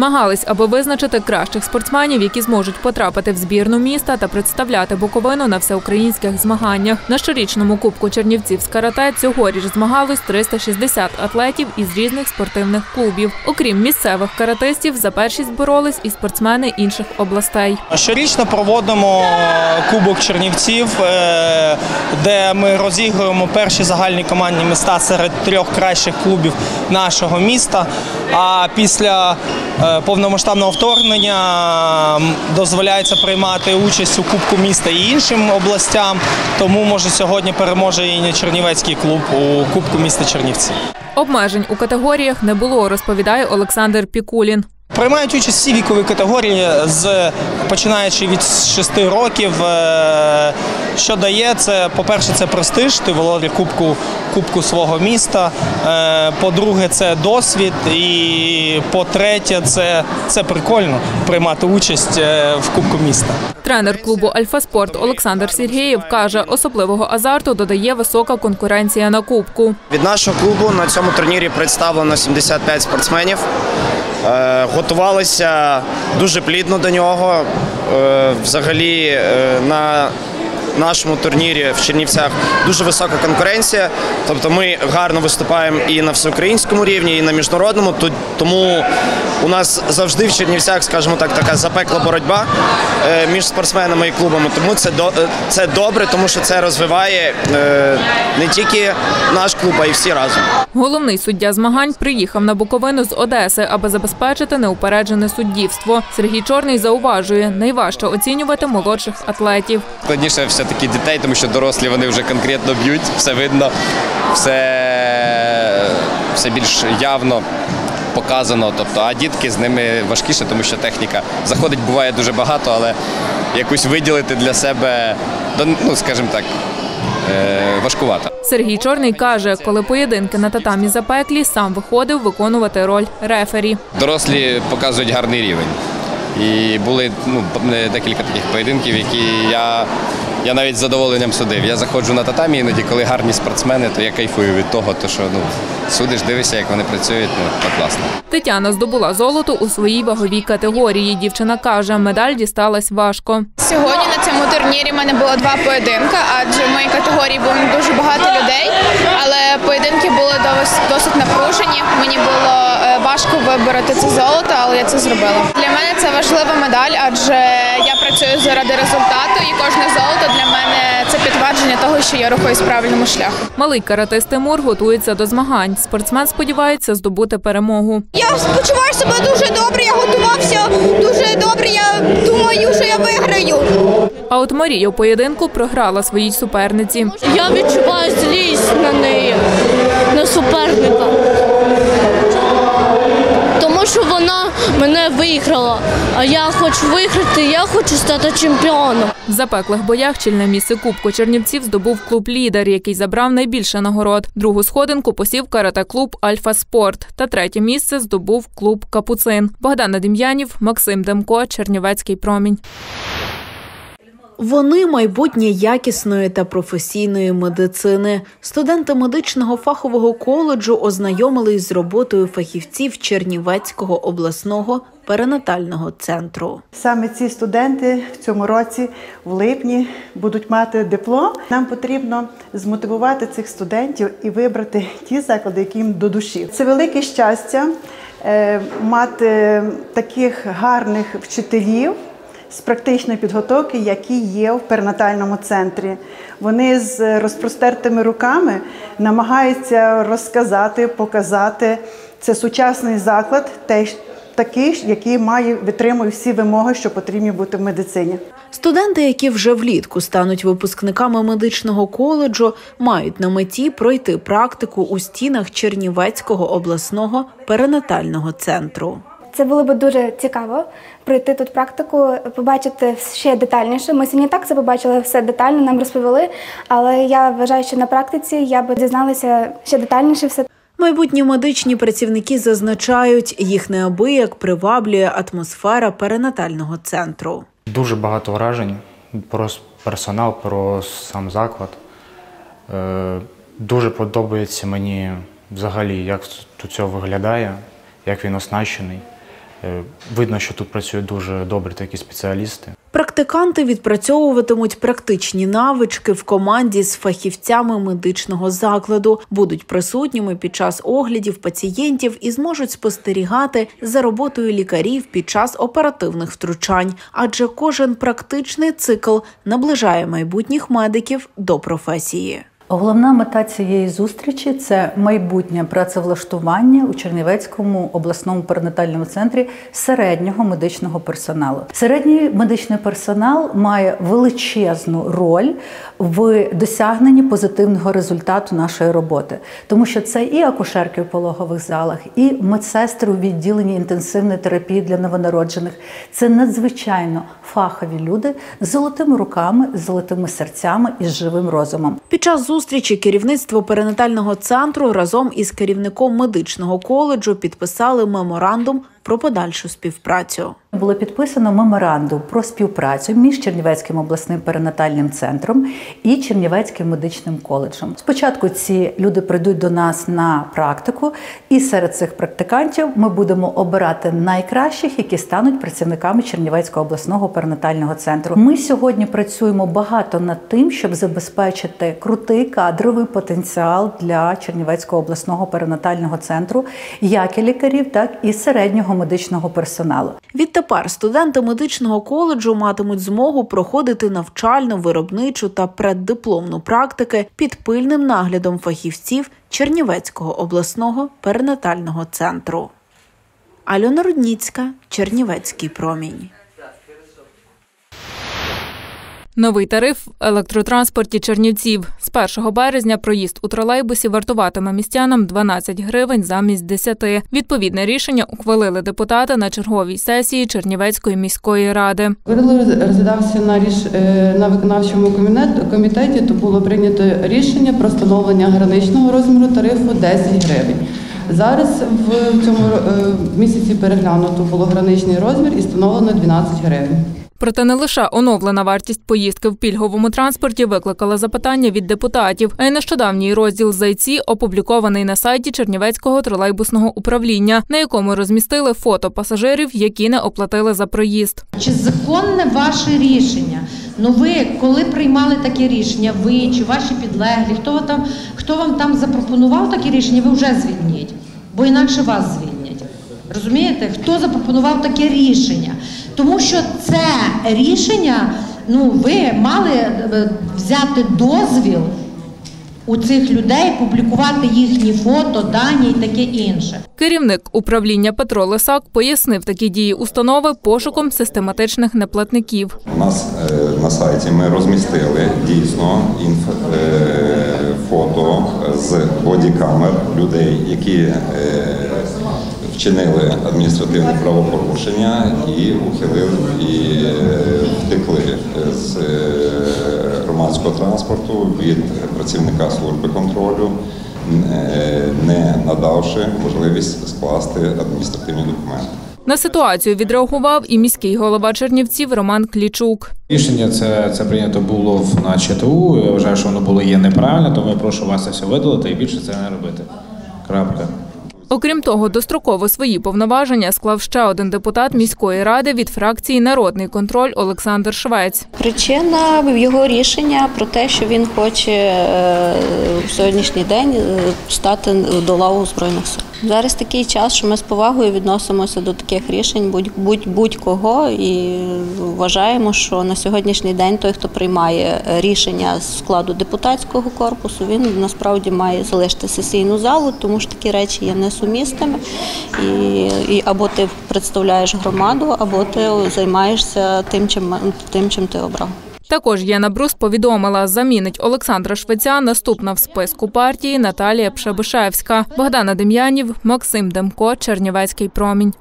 Змагались, аби визначити кращих спортсменів, які зможуть потрапити в збірну міста та представляти Буковину на всеукраїнських змаганнях. На щорічному Кубку Чернівців з карате цьогоріч змагались 360 атлетів із різних спортивних клубів. Окрім місцевих каратистів, за першість боролись і спортсмени інших областей. Щорічно проводимо Кубок Чернівців, де ми розігруємо перші загальні командні міста серед трьох кращих клубів нашого міста. А після повномасштабного вторгнення дозволяється приймати участь у Кубку міста і іншим областям, тому, може, сьогодні переможе і Чернівецький клуб у Кубку міста Чернівці. Обмежень у категоріях не було, розповідає Олександр Пікулін. Приймають участь всі вікові категорії, починаючи від 6 років. Що дає? По-перше, це престиж, ти володар кубку свого міста. По-друге, це досвід. І по-третє, це прикольно приймати участь в Кубку міста. Тренер клубу «Альфа-спорт» Олександр Сергеєв каже, особливого азарту додає висока конкуренція на Кубку. Від нашого клубу на цьому турнірі представлено 75 спортсменів. Готувалися дуже плідно до нього. Взагалі на нашому турнірі в Чернівцях дуже висока конкуренція. Тобто ми гарно виступаємо і на всеукраїнському рівні, і на міжнародному. Тому у нас завжди в Чернівцях, скажімо так, така запекла боротьба між спортсменами і клубами. Тому це добре, тому що це розвиває не тільки наш клуб, а й всі разом. Головний суддя змагань приїхав на Буковину з Одеси, аби забезпечити неупереджене суддівство. Сергій Чорний зауважує, найважче оцінювати молодших атлетів. Складніше все-таки дітей, тому що дорослі вони вже конкретно б'ють, все видно, все більш явно показано, тобто, а дітки з ними важкіше, тому що техніка заходить, буває дуже багато, але якусь виділити для себе, ну, скажімо так, важкувато. Сергій Чорний каже, коли поєдинки на татамі запеклі, сам виходив виконувати роль рефері. Дорослі показують гарний рівень. І були декілька таких поєдинків, які я навіть з задоволенням судив. Я заходжу на татамі іноді, коли гарні спортсмени, то я кайфую від того, що судиш, дивишся, як вони працюють, так класно. Тетяна здобула золото у своїй ваговій категорії. Дівчина каже, медаль дісталась важко. Сьогодні на цьому турнірі в мене було 2 поєдинки, адже в моїй категорії було дуже багато людей, але поєдинки були досить напружені. Мені було важко вибороти це золото, але я це зробила. Для мене це важлива медаль, адже я працюю заради результату, і кожне золото для мене – це підтвердження того, що я рухаюсь в правильному шляху. Малий каратист Тимур готується до змагань. Спортсмен сподівається здобути перемогу. Я почуваю себе дуже добре, я готувався дуже добре, я думаю, що я виграю. А от Марія у поєдинку програла своїй суперниці. Я відчуваю злість на неї, на суперника. Тому що вона мене виграла, а я хочу виграти, я хочу стати чемпіоном. В запеклих боях чільне місце Кубку Чернівців здобув клуб «Лідер», який забрав найбільше нагород. Другу сходинку посів карате-клуб «Альфа-спорт» та третє місце здобув клуб «Капуцин». Богдан Дем'янів, Максим Демко, Чернівецький промінь. Вони – майбутнє якісної та професійної медицини. Студенти медичного фахового коледжу ознайомили із роботою фахівців Чернівецького обласного перинатального центру. Саме ці студенти в цьому році, в липні, будуть мати диплом. Нам потрібно змотивувати цих студентів і вибрати ті заклади, які їм до душі. Це велике щастя мати таких гарних вчителів з практичної підготовки, які є в перинатальному центрі. Вони з розпростертими руками намагаються розказати, показати. Це сучасний заклад, такий, який витримує всі вимоги, що потрібні бути в медицині. Студенти, які вже влітку стануть випускниками медичного коледжу, мають на меті пройти практику у стінах Чернівецького обласного перинатального центру. Це було б дуже цікаво пройти тут практику, побачити ще детальніше. Ми сьогодні так це побачили, все детально нам розповіли, але я вважаю, що на практиці я б дізналася ще детальніше все. Майбутні медичні працівники зазначають, їх неабияк приваблює атмосфера перинатального центру. Дуже багато вражень про персонал, про сам заклад. Дуже подобається мені взагалі, як тут все виглядає, як він оснащений. Видно, що тут працюють дуже добрі такі спеціалісти. Практиканти відпрацьовуватимуть практичні навички в команді з фахівцями медичного закладу, будуть присутніми під час оглядів пацієнтів і зможуть спостерігати за роботою лікарів під час оперативних втручань. Адже кожен практичний цикл наближає майбутніх медиків до професії. Головна мета цієї зустрічі – це майбутнє працевлаштування у Чернівецькому обласному перинатальному центрі середнього медичного персоналу. Середній медичний персонал має величезну роль в досягненні позитивного результату нашої роботи. Тому що це і акушерки в пологових залах, і медсестри у відділенні інтенсивної терапії для новонароджених. Це надзвичайно фахові люди з золотими руками, з золотими серцями і з живим розумом. Під час зустрічі керівництво перинатального центру разом із керівником медичного коледжу підписали меморандум про подальшу співпрацю. Було підписано меморандум про співпрацю між Чернівецьким обласним перинатальним центром і Чернівецьким медичним коледжем. Спочатку ці люди прийдуть до нас на практику, і серед цих практикантів ми будемо обирати найкращих, які стануть працівниками Чернівецького обласного перинатального центру. Ми сьогодні працюємо багато над тим, щоб забезпечити крутий кадровий потенціал для Чернівецького обласного перинатального центру, як і лікарів, так і середнього медичного персоналу. Тепер студенти медичного коледжу матимуть змогу проходити навчальну, виробничу та преддипломну практики під пильним наглядом фахівців Чернівецького обласного перинатального центру. Альона Рудницька, Чернівецький промінь. Новий тариф в електротранспорті Чернівців. З 1 березня проїзд у тролейбусі вартуватиме містянам 12 гривень замість 10. Відповідне рішення ухвалили депутати на черговій сесії Чернівецької міської ради. Верли розглядався на виконавчому комітеті, то було прийнято рішення про встановлення граничного розміру тарифу 10 гривень. Зараз в цьому місяці переглянуто було граничний розмір і встановлено 12 гривень. Проте не лише оновлена вартість поїздки в пільговому транспорті викликала запитання від депутатів, а й нещодавній розділ «Зайці» опублікований на сайті Чернівецького тролейбусного управління, на якому розмістили фото пасажирів, які не оплатили за проїзд. Чи законне ваше рішення? Ну ви, коли приймали таке рішення, ви чи ваші підлеглі, хто вам там запропонував таке рішення, ви вже звільніть, бо інакше вас звільнять. Розумієте, хто запропонував таке рішення? Тому що це рішення, ви мали взяти дозвіл у цих людей, публікувати їхні фото, дані і таке інше. Керівник управління Петро Лисак пояснив такі дії установи пошуком систематичних неплатників. У нас на сайті ми розмістили дійсно фото з бодікамер людей, які вчинили адміністративне правопорушення і втекли з громадського транспорту від працівника служби контролю, не надавши можливість скласти адміністративні документи. На ситуацію відреагував і міський голова Чернівців Роман Кличук. Рішення це прийнято було на ЧТУ, я вважаю, що воно було є неправильно, тому я прошу вас це все видалити і більше це не робити. Крапка. Окрім того, достроково свої повноваження склав ще один депутат міської ради від фракції «Народний контроль» Олександр Швець. Причина його рішення про те, що він хоче в сьогоднішній день стати до лав Збройних Сил. Зараз такий час, що ми з повагою відносимося до таких рішень будь-кого і вважаємо, що на сьогоднішній день той, хто приймає рішення з складу депутатського корпусу, він насправді має залишити сесійну залу, тому що такі речі є несумісними. Або ти представляєш громаду, або ти займаєшся тим, чим ти обрав. Також Яна Брус повідомила, замінить Олександра Швеця наступна в списку партії Наталія Пшабишевська. Богдан Дем'янів, Максим Демко, Чернівецький промінь.